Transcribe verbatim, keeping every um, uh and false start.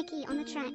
Mickey on the track.